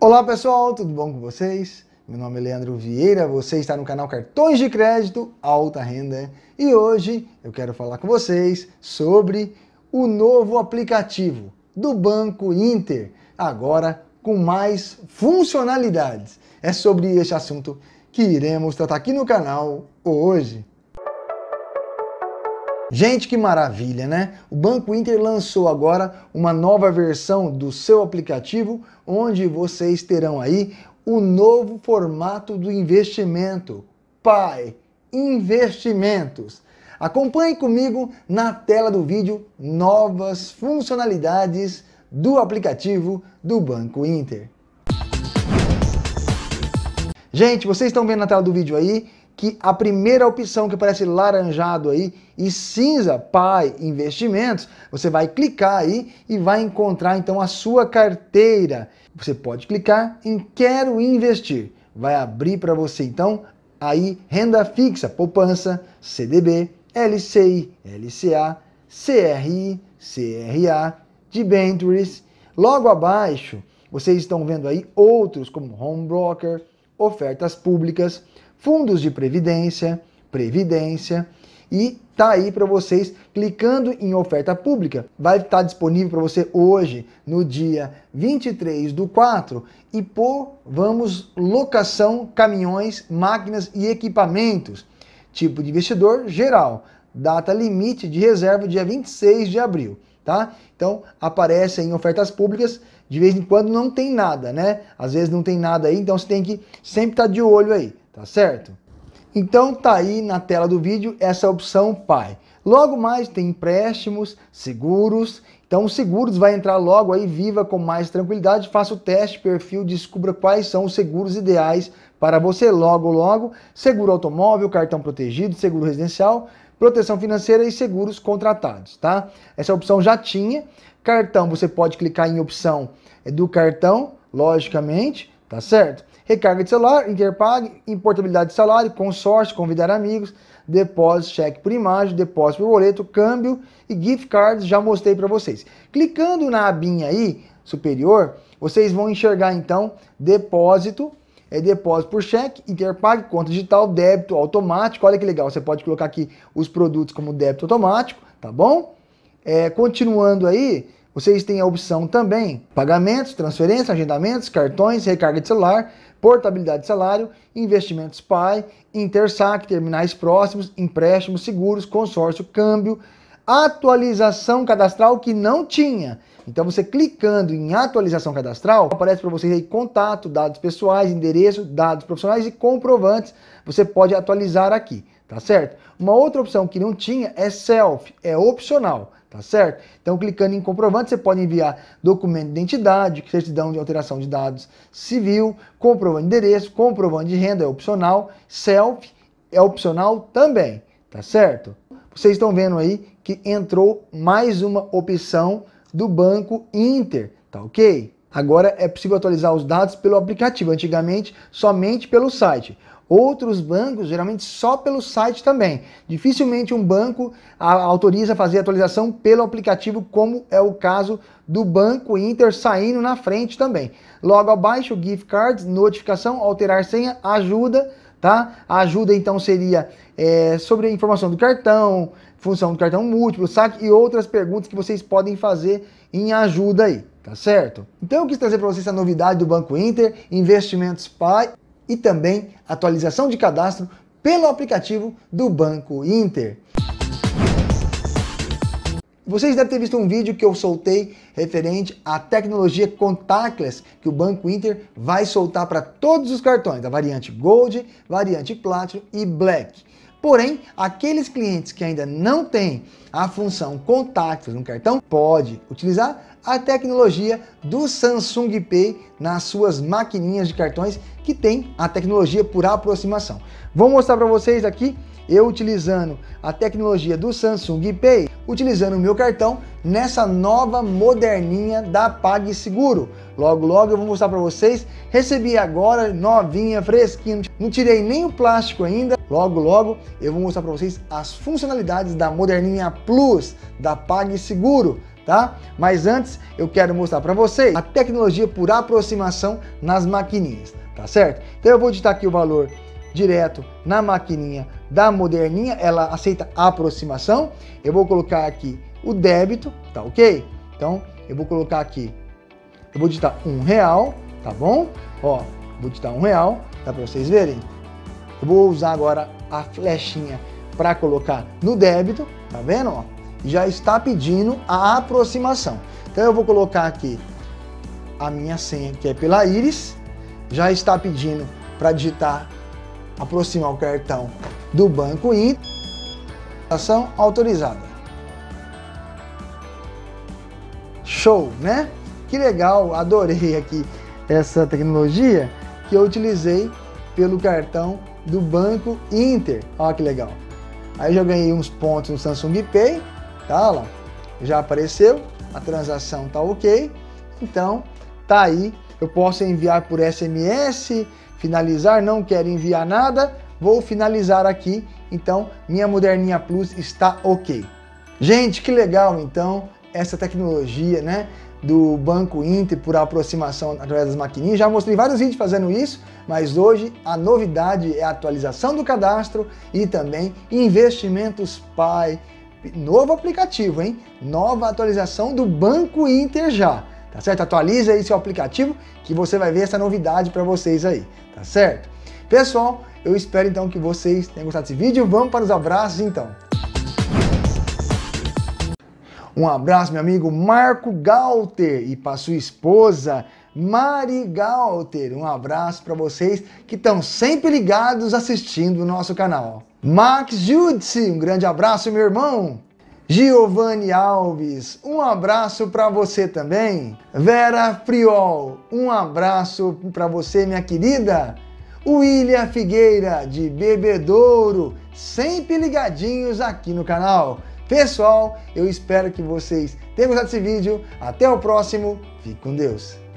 Olá pessoal, tudo bom com vocês? Meu nome é Leandro Vieira, você está no canal Cartões de Crédito Alta Renda e hoje eu quero falar com vocês sobre o novo aplicativo do Banco Inter, agora com mais funcionalidades. É sobre este assunto que iremos tratar aqui no canal hoje. Gente, que maravilha, né? O Banco Inter lançou agora uma nova versão do seu aplicativo, onde vocês terão aí o novo formato do investimento, Pai Investimentos. Acompanhe comigo na tela do vídeo novas funcionalidades do aplicativo do Banco Inter. Gente, vocês estão vendo na tela do vídeo aí que a primeira opção que aparece laranjado aí e cinza, Pai Investimentos, você vai clicar aí e vai encontrar então a sua carteira. Você pode clicar em Quero Investir. Vai abrir para você então aí renda fixa, poupança, CDB, LCI, LCA, CRI, CRA, debêntures. Logo abaixo, vocês estão vendo aí outros como Home Broker, ofertas públicas, fundos de previdência, e tá aí para vocês, clicando em oferta pública, vai estar disponível para você hoje, no dia 23/4, e pô, vamos locação, caminhões, máquinas e equipamentos, tipo de investidor geral, data limite de reserva dia 26 de abril, tá? Então aparece em ofertas públicas, de vez em quando não tem nada, né? Às vezes não tem nada aí, então você tem que sempre estar de olho aí. Tá certo? Então tá aí na tela do vídeo essa opção Pai. Logo mais tem empréstimos, seguros. Então os seguros vai entrar logo aí, viva com mais tranquilidade, faça o teste, perfil, descubra quais são os seguros ideais para você logo. Seguro automóvel, cartão protegido, seguro residencial, proteção financeira e seguros contratados, tá? Essa opção já tinha. Cartão, você pode clicar em opção do cartão, logicamente, tá certo? Recarga de celular, Interpag, importabilidade de salário, consórcio, convidar amigos, depósito, cheque por imagem, depósito por boleto, câmbio e gift cards, já mostrei para vocês. Clicando na abinha aí, superior, vocês vão enxergar então depósito, depósito por cheque, Interpag, conta digital, débito automático. Olha que legal, você pode colocar aqui os produtos como débito automático, tá bom? Continuando aí, vocês têm a opção também, pagamentos, transferências, agendamentos, cartões, recarga de celular, portabilidade de salário, investimentos Pai, Intersac, terminais próximos, empréstimos, seguros, consórcio, câmbio, atualização cadastral que não tinha. Então você clicando em atualização cadastral, aparece para vocês aí contato, dados pessoais, endereço, dados profissionais e comprovantes. Você pode atualizar aqui, tá certo? Uma outra opção que não tinha é selfie, é opcional. Tá certo? Então, clicando em comprovante, você pode enviar documento de identidade, certidão de alteração de dados civil, comprovante de endereço, comprovante de renda é opcional, selfie é opcional também, tá certo? Vocês estão vendo aí que entrou mais uma opção do Banco Inter, tá ok? Agora é possível atualizar os dados pelo aplicativo, antigamente somente pelo site. Outros bancos, geralmente só pelo site também. Dificilmente um banco autoriza fazer atualização pelo aplicativo, como é o caso do Banco Inter saindo na frente também. Logo abaixo, gift cards, notificação, alterar senha, ajuda, tá? A ajuda então seria sobre a informação do cartão, função do cartão múltiplo, saque e outras perguntas que vocês podem fazer em ajuda aí, tá certo? Então eu quis trazer para vocês essa novidade do Banco Inter, Investimentos Pai, e também atualização de cadastro pelo aplicativo do Banco Inter. Vocês devem ter visto um vídeo que eu soltei referente à tecnologia contactless que o Banco Inter vai soltar para todos os cartões, da variante Gold, variante Platinum e Black. Porém, aqueles clientes que ainda não têm a função contactless no cartão, pode utilizar a tecnologia do Samsung Pay nas suas maquininhas de cartões que tem a tecnologia por aproximação. Vou mostrar para vocês aqui, eu utilizando a tecnologia do Samsung Pay, utilizando o meu cartão nessa nova moderninha da PagSeguro. Logo eu vou mostrar para vocês, recebi agora novinha, fresquinha, não tirei nem o plástico ainda. Logo eu vou mostrar para vocês as funcionalidades da Moderninha Plus da PagSeguro, tá? Mas antes eu quero mostrar para vocês a tecnologia por aproximação nas maquininhas, tá certo? Então eu vou digitar aqui o valor direto na maquininha da Moderninha, ela aceita a aproximação. Eu vou colocar aqui o débito, tá ok? Então eu vou colocar aqui, eu vou digitar R$1, tá bom? Ó, vou digitar R$1, dá para vocês verem. Eu vou usar agora a flechinha para colocar no débito, tá vendo? Ó, já está pedindo a aproximação. Então eu vou colocar aqui a minha senha, que é pela íris, já está pedindo para digitar, aproximar o cartão do Banco Inter. Ação autorizada. Show, né? Que legal, adorei aqui essa tecnologia que eu utilizei pelo cartão do Banco Inter. Olha que legal. Aí já ganhei uns pontos no Samsung Pay, tá lá, já apareceu, a transação tá ok. Então, tá aí, eu posso enviar por SMS, finalizar, não quero enviar nada, vou finalizar aqui. Então, minha Moderninha Plus está ok. Gente, que legal então essa tecnologia, né, do Banco Inter por aproximação através das maquininhas. Já mostrei vários vídeos fazendo isso, mas hoje a novidade é a atualização do cadastro e também Investimentos Pay, novo aplicativo, hein? Nova atualização do Banco Inter já, tá certo? Atualiza aí seu aplicativo que você vai ver essa novidade para vocês aí, tá certo? Pessoal, eu espero então que vocês tenham gostado desse vídeo. Vamos para os abraços então. Um abraço, meu amigo Marco Galter, e para sua esposa Mari Galter. Um abraço para vocês que estão sempre ligados assistindo o nosso canal. Max Giudice, um grande abraço, meu irmão. Giovanni Alves, um abraço para você também. Vera Friol, um abraço para você, minha querida. William Figueira, de Bebedouro, sempre ligadinhos aqui no canal. Pessoal, eu espero que vocês tenham gostado desse vídeo. Até o próximo. Fique com Deus.